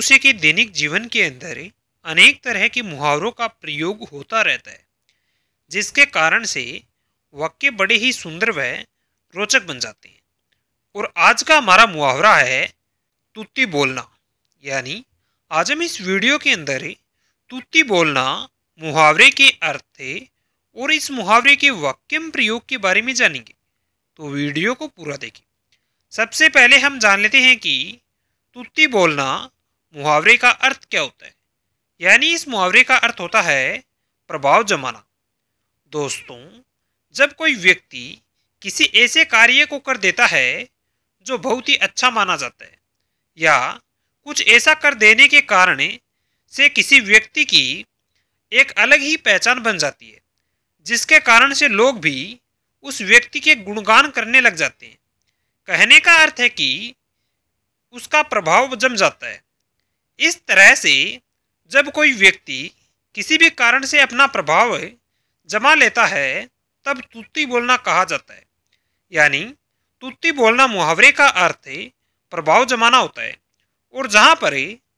मनुष्य के दैनिक जीवन के अंदर अनेक तरह के मुहावरों का प्रयोग होता रहता है, जिसके कारण से वाक्य बड़े ही सुंदर व रोचक बन जाते हैं। और आज का हमारा मुहावरा है तूती बोलना, यानी आज हम इस वीडियो के अंदर तूती बोलना मुहावरे के अर्थ और इस मुहावरे के वाक्य प्रयोग के बारे में जानेंगे, तो वीडियो को पूरा देखें। सबसे पहले हम जान लेते हैं कि तूती बोलना मुहावरे का अर्थ क्या होता है, यानी इस मुहावरे का अर्थ होता है प्रभाव जमाना। दोस्तों, जब कोई व्यक्ति किसी ऐसे कार्य को कर देता है जो बहुत ही अच्छा माना जाता है, या कुछ ऐसा कर देने के कारण से किसी व्यक्ति की एक अलग ही पहचान बन जाती है, जिसके कारण से लोग भी उस व्यक्ति के गुणगान करने लग जाते हैं। कहने का अर्थ है कि उसका प्रभाव जम जाता है। इस तरह से जब कोई व्यक्ति किसी भी कारण से अपना प्रभाव जमा लेता है, तब तूती बोलना कहा जाता है, यानी तूती बोलना मुहावरे का अर्थ प्रभाव जमाना होता है। और जहाँ पर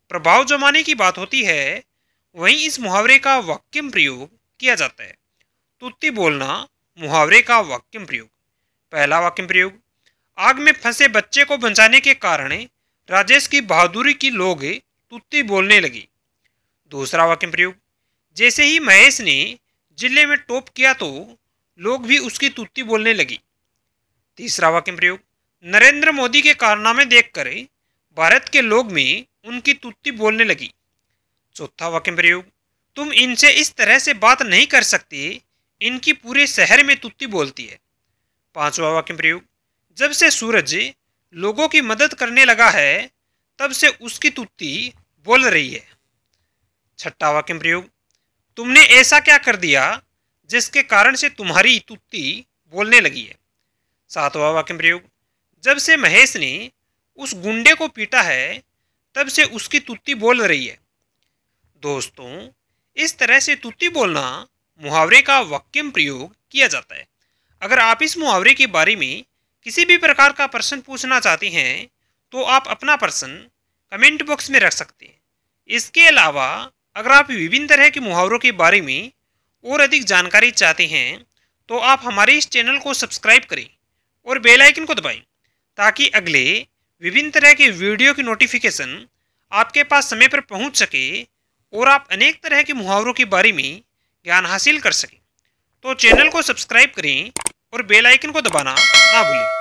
प्रभाव जमाने की बात होती है, वहीं इस मुहावरे का वाक्य प्रयोग किया जाता है। तूती बोलना मुहावरे का वाक्य प्रयोग। पहला वाक्य प्रयोग, आग में फंसे बच्चे को बचाने के कारण राजेश की बहादुरी की लोग तूती बोलने लगी। दूसरा वाक्य प्रयोग, जैसे ही महेश ने जिले में टॉप किया तो लोग भी उसकी तूती बोलने लगी। तीसरा वाक्य प्रयोग, नरेंद्र मोदी के कारनामे देखकर भारत के लोग में उनकी तूती बोलने लगी। चौथा वाक्य प्रयोग, तुम इनसे इस तरह से बात नहीं कर सकते, इनकी पूरे शहर में तूती बोलती है। पांचवा वाक्य प्रयोग, जब से सूरज लोगों की मदद करने लगा है, तब से उसकी तूती बोल रही है। छठा वाक्य प्रयोग, तुमने ऐसा क्या कर दिया जिसके कारण से तुम्हारी तूती बोलने लगी है। सातवां वाक्य प्रयोग, जब से महेश ने उस गुंडे को पीटा है, तब से उसकी तूती बोल रही है। दोस्तों, इस तरह से तूती बोलना मुहावरे का वाक्य प्रयोग किया जाता है। अगर आप इस मुहावरे के बारे में किसी भी प्रकार का प्रश्न पूछना चाहते हैं, तो आप अपना प्रश्न कमेंट बॉक्स में रख सकते हैं। इसके अलावा अगर आप विभिन्न तरह के मुहावरों के बारे में और अधिक जानकारी चाहते हैं, तो आप हमारे इस चैनल को सब्सक्राइब करें और बेल आइकन को दबाएं, ताकि अगले विभिन्न तरह के वीडियो की नोटिफिकेशन आपके पास समय पर पहुंच सके और आप अनेक तरह के मुहावरों के बारे में ज्ञान हासिल कर सकें। तो चैनल को सब्सक्राइब करें और बेल आइकन को दबाना ना भूलें।